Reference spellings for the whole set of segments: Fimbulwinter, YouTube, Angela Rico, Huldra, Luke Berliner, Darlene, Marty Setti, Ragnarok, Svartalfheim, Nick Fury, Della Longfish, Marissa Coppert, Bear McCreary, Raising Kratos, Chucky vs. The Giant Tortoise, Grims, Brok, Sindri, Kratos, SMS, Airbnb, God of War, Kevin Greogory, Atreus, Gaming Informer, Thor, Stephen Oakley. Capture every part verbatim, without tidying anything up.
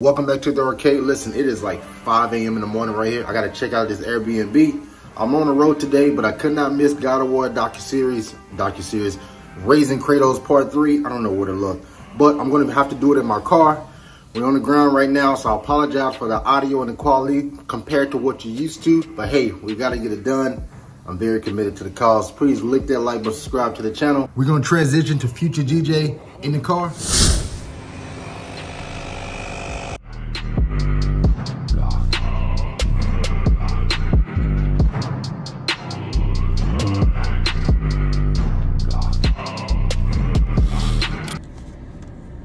Welcome back to the arcade. Listen, it is like five A M in the morning right here. I gotta check out this Airbnb. I'm on the road today, but I could not miss God of War docuseries, docuseries, Raising Kratos Part three. I don't know where to look, but I'm gonna have to do it in my car. We're on the ground right now, so I apologize for the audio and the quality compared to what you're used to, but hey, we gotta get it done. I'm very committed to the cause. Please lick that like button, subscribe to the channel. We're gonna transition to Future G J in the car.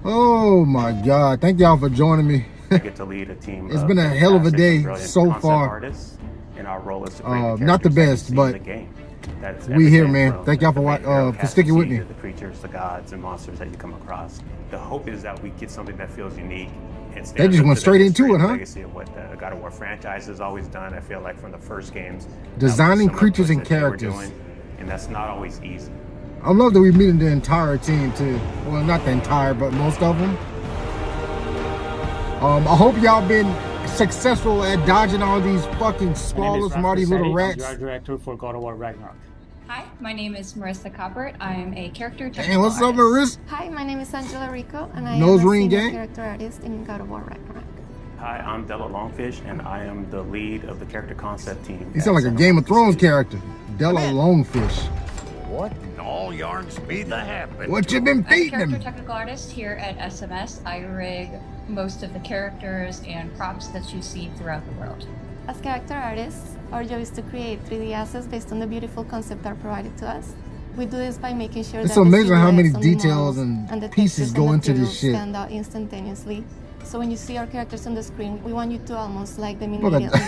Oh my God, thank y'all for joining me. I get to lead a team. It's been a hell of a day so far. Our role is to uh, the not the best, but the game. That's we here, man. Thank y'all for uh, for sticking with me. The creatures, the gods, and monsters that you come across. The hope is that we get something that feels unique. And they just went straight into it, huh? Legacy of what the God of War franchise has always done. I feel like from the first games, designing creatures and characters, doing, and that's not always easy. I love that we're meeting the entire team too. Well, not the entire, but most of them. Um, I hope y'all been successful at dodging all these fucking squalors, Marty Setti, little rats. You are director for God of War Ragnarok. Hi, my name is Marissa Coppert. I am a character technical Hey, what's artist. Up, Marissa? Hi, my name is Angela Rico, and I Nose am ring a senior gang? Character artist in God of War Ragnarok. Hi, I'm Della Longfish, and I am the lead of the character concept team. You sound like S M S. A Game of Thrones character, Della Longfish. What in all yarns be the happen? What you been feeding him? I'm a character technical artist here at S M S. I rig most of the characters and props that you see throughout the world. As character artists, our job is to create three D assets based on the beautiful concept art provided to us. We do this by making sure it's that amazing how many details and, and the pieces go and into this shit. Stand out instantaneously. So when you see our characters on the screen, we want you to almost like them immediately.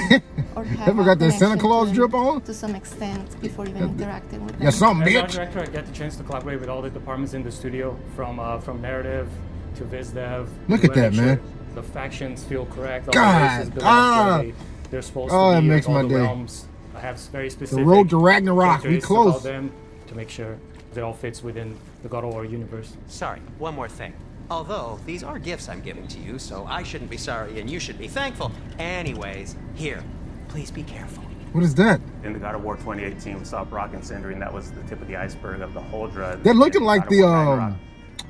Or have got that Santa Claus drip on? To some extent, before even interacting with them. Yeah, something, bitch. As art director, I get the chance to collaborate with all the departments in the studio, from uh, from narrative to viz dev. Look at that, man. The factions feel correct. All God, the ah, they, they're supposed oh, to be. Oh, it makes like, my day. Realms. I have very specific. The road to Ragnarok. We close. Them to make sure they all fits within the God of War universe. Sorry, one more thing. Although, these are gifts I'm giving to you, so I shouldn't be sorry and you should be thankful. Anyways, here, please be careful. What is that? In the God of War twenty eighteen, we saw Brok and Sindri, and that was the tip of the iceberg of the Huldra. They're looking like the, um,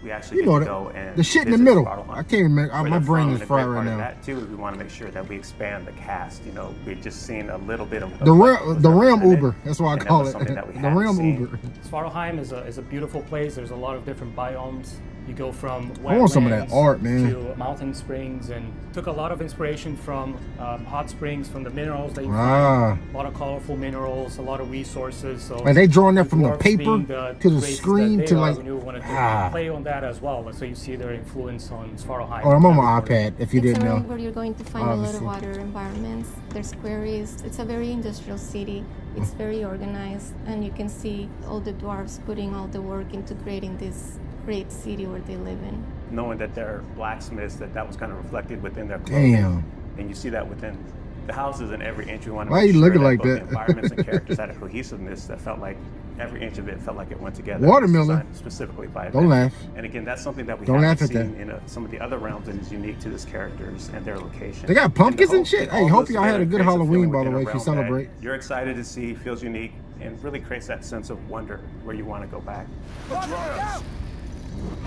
we actually you know, the, go and the shit in the middle. I can't remember. My brain is fried right now. That too, we want to make sure that we expand the cast. You know, we've just seen a little bit of the realm, the realm Uber. That's what I call it. The realm Uber. Svartalfheim is a is a beautiful place. There's a lot of different biomes. You go from I want some of that art, man. To mountain springs, and took a lot of inspiration from um, hot springs, from the minerals that you ah. find. A lot of colorful minerals, a lot of resources. So and they drawing that from the paper the to the screen to like ah. play on that as well. So you see their influence on Svartalfheim. Oh, I'm on my iPad. If you it's didn't know, where you're going to find Obviously. a lot of water environments. There's quarries. It's a very industrial city. It's very organized, and you can see all the dwarves putting all the work into creating this great city where they live in. Knowing that they're blacksmiths, that that was kind of reflected within their clothing. Damn. And you see that within the houses and every inch. We want to Why are you sure looking that like that? Environments and characters had a cohesiveness that felt like every inch of it felt like it went together. Watermelon. Specifically by Don't laugh. And again, that's something that we Don't haven't seen that. in a, some of the other realms and is unique to this characters and their location. They got pumpkins and, and shit. Hey, hope y'all had a good Halloween, by the way, if you celebrate. You're excited to see, feels unique, and really creates that sense of wonder where you want to go back.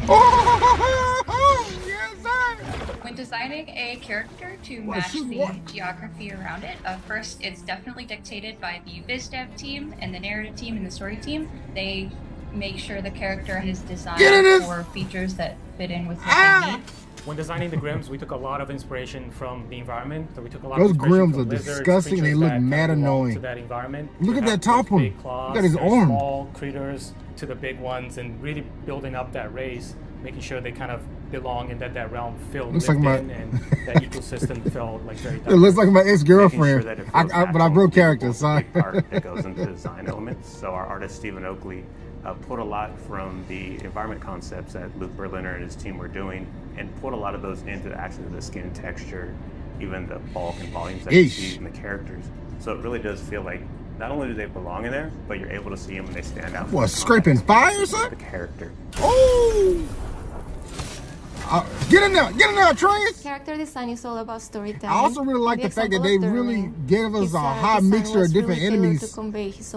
Oh, yes, sir. When designing a character to match the geography around it, uh, first it's definitely dictated by the viz dev team and the narrative team and the story team. They make sure the character is designed for features that fit in with what ah. they need. When designing the Grims, we took a lot of inspiration from the environment. So we took a lot Those of Grims are lizards, disgusting. They look mad annoying. To that environment. Look at that top one. Claws, Look at his arm. Small critters to the big ones, and really building up that race, making sure they kind of belong and that that realm filled looks like my... in and that ecosystem felt like very It looks like my ex-girlfriend, sure I, I, but I broke character, sorry. Part that goes into design elements. So our artist, Stephen Oakley, Uh, put a lot from the environment concepts that Luke Berliner and his team were doing, and put a lot of those into actually the skin texture, even the bulk and volumes that Eesh. you see in the characters. So it really does feel like not only do they belong in there, but you're able to see them when they stand out. What, scraping fire, sir? The character. Oh! Uh, get in there, get in there, Atreus! Character design is all about storytelling. I also really like the, the fact that they Darlene, really gave us a high mixture of different really enemies. To his own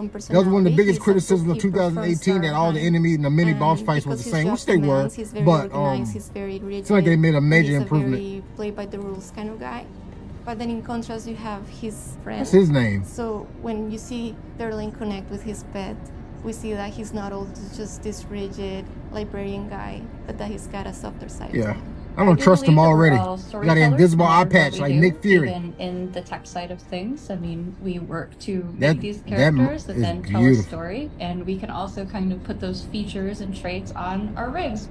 that was one of the biggest criticisms of two thousand eighteen, that all the enemies and the mini boss fights was the same, which they were, but um, it's like they made a major improvement. He's a very play by the rules kind of guy. But then in contrast, you have his friend. What's his name? So when you see Darlene connect with his pet, we see that he's not all just this rigid librarian guy, but that he's got a softer side. Yeah, I don't trust him already. Got an invisible eye patch like Nick Fury. Even in the tech side of things, I mean, we work to make these characters and then tell a story, and we can also kind of put those features and traits on our rigs.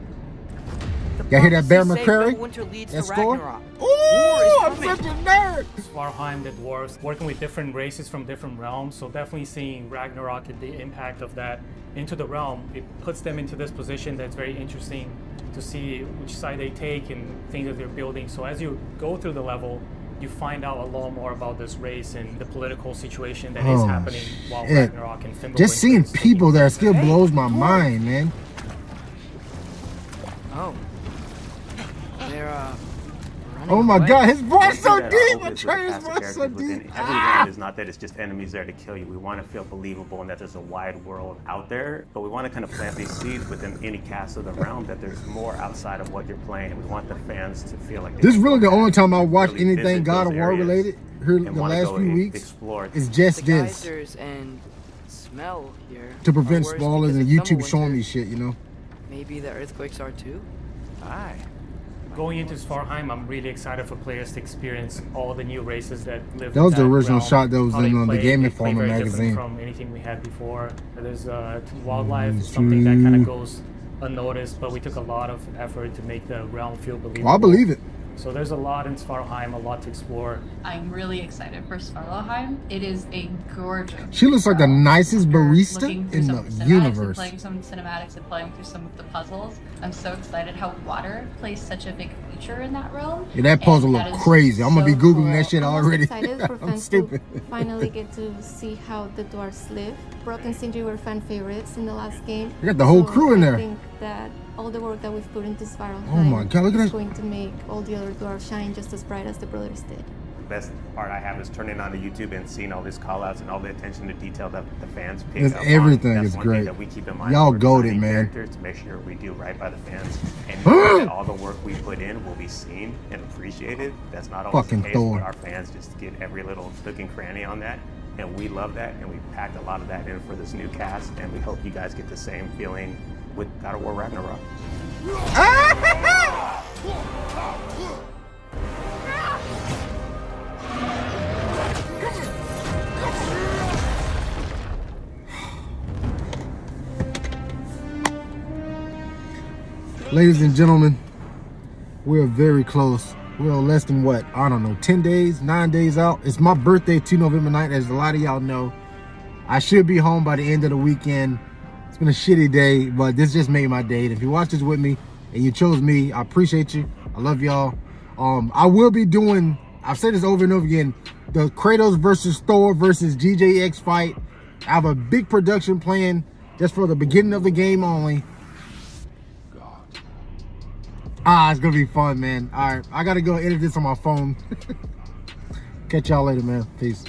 Y'all hear that Bear McCreary? That score? Ooh, I'm such a nerd! Svartalfheim, the dwarves, working with different races from different realms, so definitely seeing Ragnarok and the impact of that into the realm, it puts them into this position that's very interesting to see which side they take and things that they're building. So as you go through the level, you find out a lot more about this race and the political situation that oh, is happening while shit. Ragnarok and Fimbulwinter. Just seeing people there still hey, blows my cool. mind, man. Oh. Uh, oh my away. God, his voice so deep! I try his voice so deep! Every ah. is not that it's just enemies there to kill you. We want to feel believable and that there's a wide world out there, but we want to kind of plant these seeds within any cast of the realm that there's more outside of what you're playing. We want the fans to feel like this is really the only time I watch really anything God of War related here the last few weeks. It's just this and smell here to prevent spoilers and YouTube showing me shit, you know. Maybe the earthquakes are too. Aye. Going into Svartalfheim, I'm really excited for players to experience all the new races that live. That was the original shot that was in on the Gaming Informer magazine. From anything we had before, there's uh, wildlife, mm-hmm. something that kind of goes unnoticed, but we took a lot of effort to make the realm feel believable. Well, I believe it. So there's a lot in Svartalfheim, a lot to explore. I'm really excited for Svartalfheim. It is a gorgeous. She looks like the nicest barista in the universe. Playing some cinematics and playing through some of the puzzles. I'm so excited how water plays such a big feature in that realm. Yeah, that puzzle looks crazy. I'm gonna be googling that shit already. I'm excited for fans to finally get to see how the dwarves live. Brok and Sindri were fan favorites in the last game. You got the whole crew in there. I think that all the work that we've put into Svartalfheim oh my God, look at is that. going to make all the other dwarves shine just as bright as the brothers did. The best part I have is turning on the YouTube and seeing all these callouts and all the attention to detail that the fans pick it's up everything on. That's is one great. Thing that we keep in mind. Y'all goated, man. To make sure we do right by the fans and that all the work we put in will be seen and appreciated. That's not always Fucking the case, Thor. But our fans just get every little nook and cranny on that. And we love that, and we packed a lot of that in for this new cast, and we hope you guys get the same feeling with God of War Ragnarok. Ladies and gentlemen, we're very close. We're less than what? I don't know, ten days, nine days out. It's my birthday, November ninth, as a lot of y'all know. I should be home by the end of the weekend. It's been a shitty day, but this just made my day. And if you watch this with me and you chose me, I appreciate you. I love y'all. Um, I will be doing, I've said this over and over again, the Kratos versus Thor versus G J X fight. I have a big production plan just for the beginning of the game only. God. Ah, it's gonna be fun, man. All right, I gotta go edit this on my phone. Catch y'all later, man. Peace.